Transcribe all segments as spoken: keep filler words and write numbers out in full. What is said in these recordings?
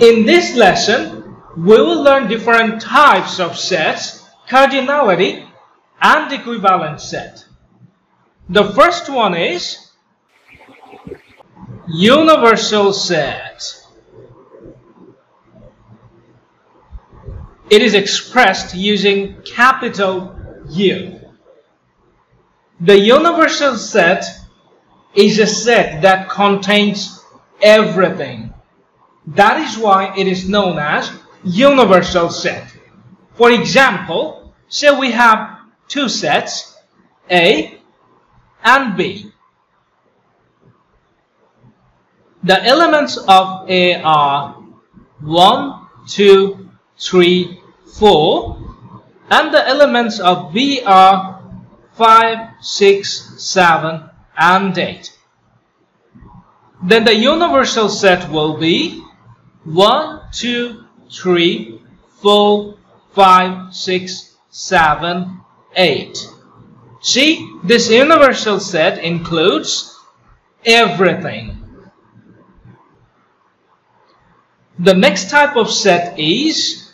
In this lesson, we will learn different types of sets, cardinality and equivalent set. The first one is universal set. It is expressed using capital U. The universal set is a set that contains everything. That is why it is known as universal set. For example, say we have two sets, A and B. The elements of A are one, two, three, four, and the elements of B are five, six, seven, and eight. Then the universal set will be one, two, three, four, five, six, seven, eight. See, this universal set includes everything. The next type of set is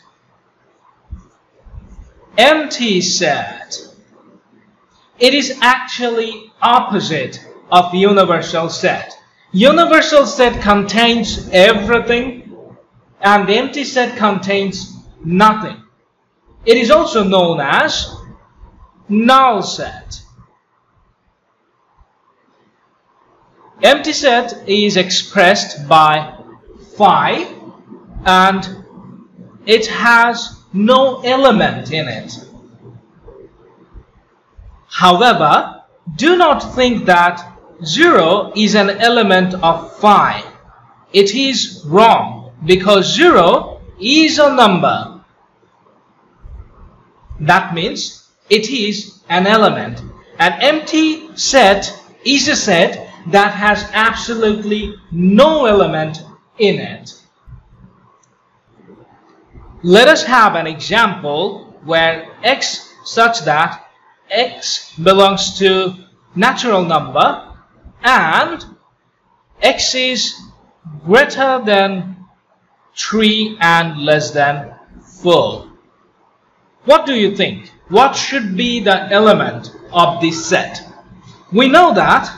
empty set. It is actually opposite of universal set. Universal set contains everything and empty set contains nothing. It is also known as null set. Empty set is expressed by phi and it has no element in it. However, do not think that zero is an element of phi. It is wrong because zero is a number. That means it is an element. An empty set is a set that has absolutely no element in it. Let us have an example where x such that x belongs to natural number and x is greater than three and less than four. What do you think? What should be the element of this set? We know that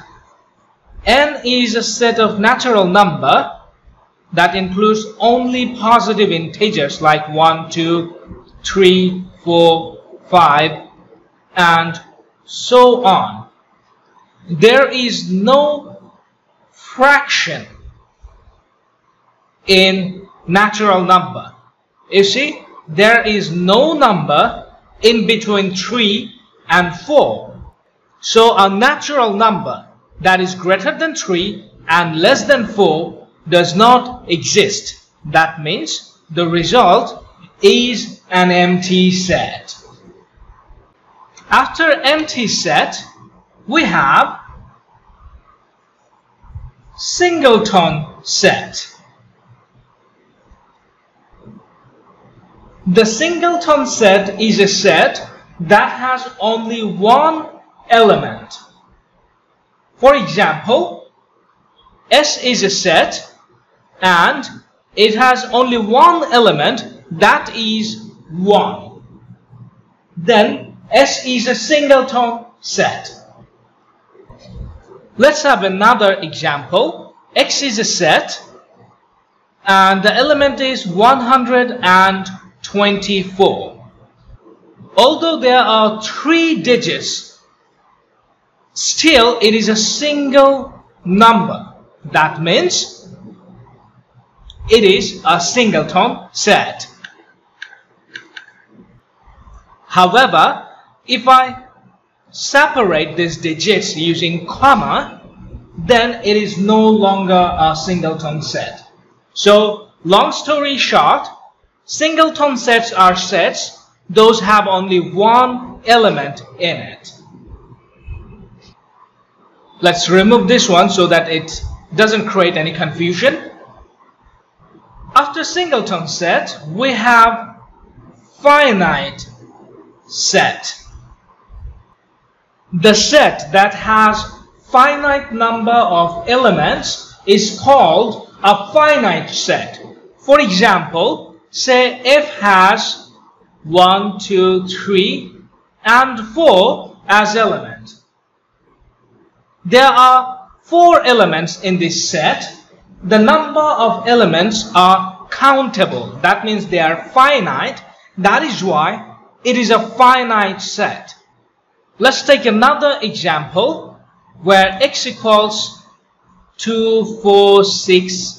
n is a set of natural number that includes only positive integers like one, two, three, four, five, and so on. There is no fraction in natural number. You see, there is no number in between three and four. So a natural number that is greater than three and less than four does not exist. That means the result is an empty set. After empty set, we have singleton set. The singleton set is a set that has only one element. For example, S is a set and it has only one element, that is one. Then S is a singleton set. Let's have another example. X is a set and the element is one hundred twenty-four. Although there are three digits, still it is a single number. That means it is a singleton set. However, if I separate these digits using comma, then it is no longer a singleton set. So, long story short, singleton sets are sets those have only one element in it. Let's remove this one so that it doesn't create any confusion. After singleton set, we have finite set. The set that has finite number of elements is called a finite set. For example, say f has one, two, three, and four as element. There are four elements in this set. The number of elements are countable. That means they are finite. That is why it is a finite set. Let's take another example where x equals two, four, six,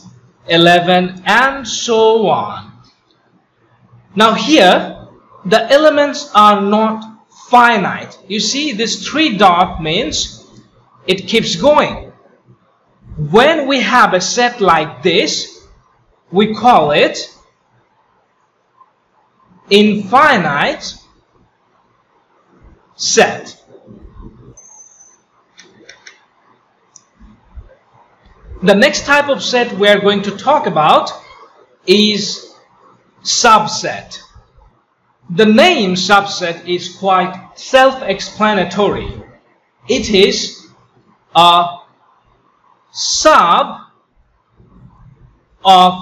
eleven, and so on. Now here, the elements are not finite. You see, this three dot means it keeps going. When we have a set like this, we call it infinite set. The next type of set we are going to talk about is subset. The name subset is quite self-explanatory. It is a sub of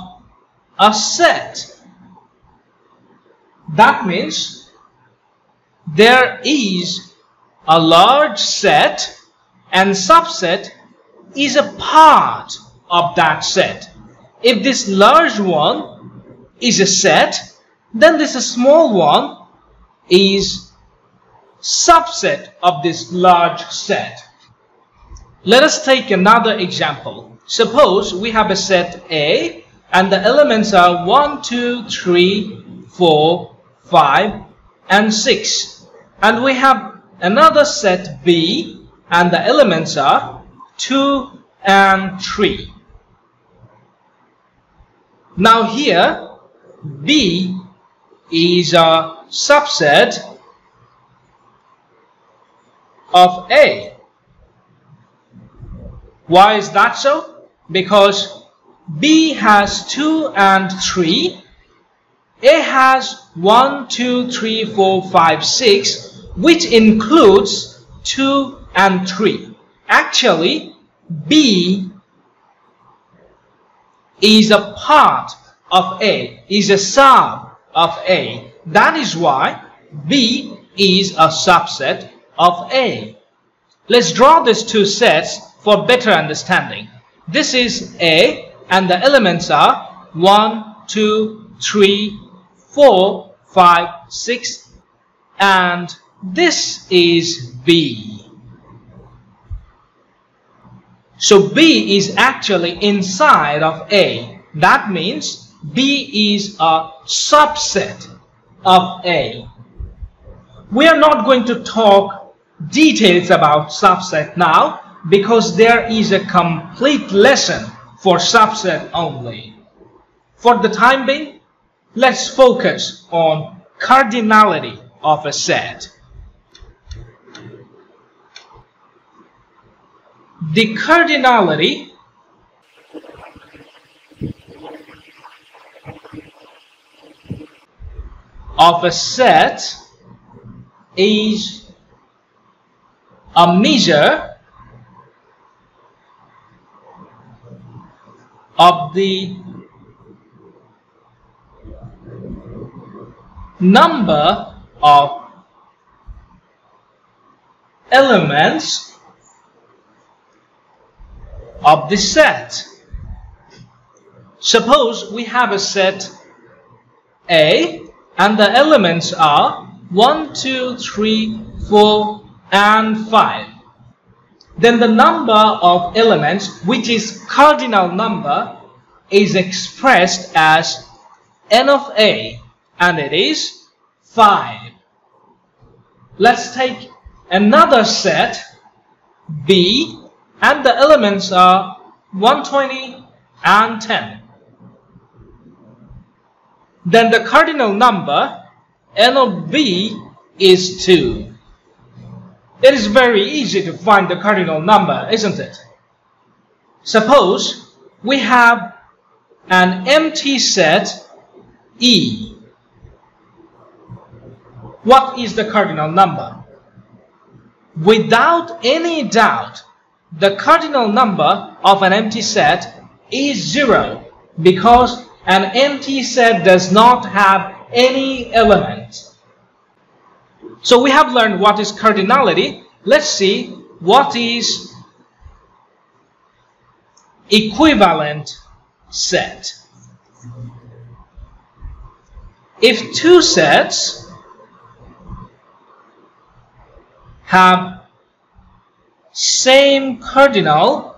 a set. That means there is a large set and subset is a part of that set. If this large one is a set, then this small one is subset of this large set. Let us take another example. Suppose we have a set A and the elements are one, two, three, four, five, and six. And we have another set B and the elements are two and three. Now here B is a subset of A. Why is that so? Because B has two and three. A has one, two, three, four, five, six, which includes two and three. Actually, B is a part of A, is a sub of A. That is why B is a subset of A. Let's draw these two sets for better understanding. This is A and the elements are one, two, three, four, five, six, and this is B. So B is actually inside of A. That means B is a subset of A. We are not going to talk details about subset now because there is a complete lesson for subset only. For the time being, let's focus on cardinality of a set. The cardinality of a set is a measure of the number of elements of the set. Suppose we have a set A and the elements are one, two, three, four, and five. Then the number of elements, which is cardinal number, is expressed as n of A, and it is five. Let's take another set B and the elements are one, twenty, and ten. Then the cardinal number n of B is two. It is very easy to find the cardinal number, isn't it? Suppose we have an empty set E. What is the cardinal number? Without any doubt, the cardinal number of an empty set is zero because An empty set does not have any element. So we have learned what is cardinality. Let's see what is equivalent set. If two sets have same cardinal,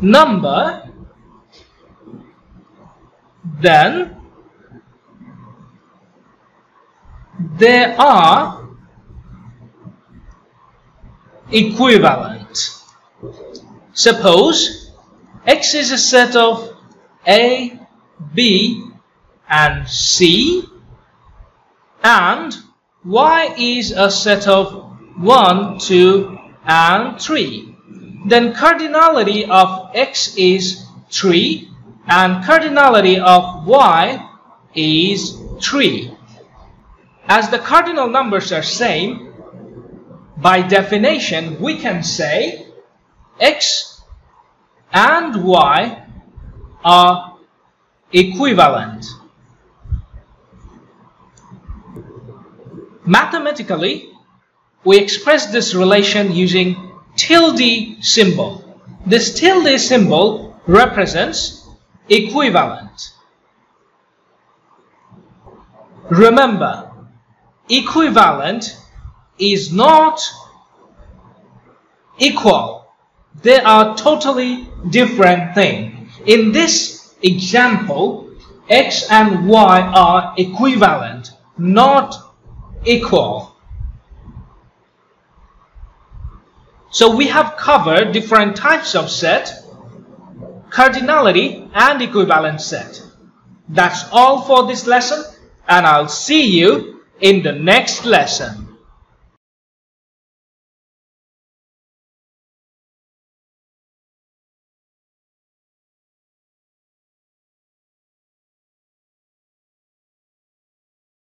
number, then they are equivalent. Suppose X is a set of A, B, and C, and Y is a set of one, two, and three. Then cardinality of X is three and cardinality of Y is three. As the cardinal numbers are same, by definition we can say X and Y are equivalent. Mathematically, we express this relation using tilde symbol. This tilde symbol represents equivalent. Remember, equivalent is not equal. They are totally different things. In this example, X and Y are equivalent, not equal. So we have covered different types of set, cardinality and equivalent set. That's all for this lesson, and I'll see you in the next lesson.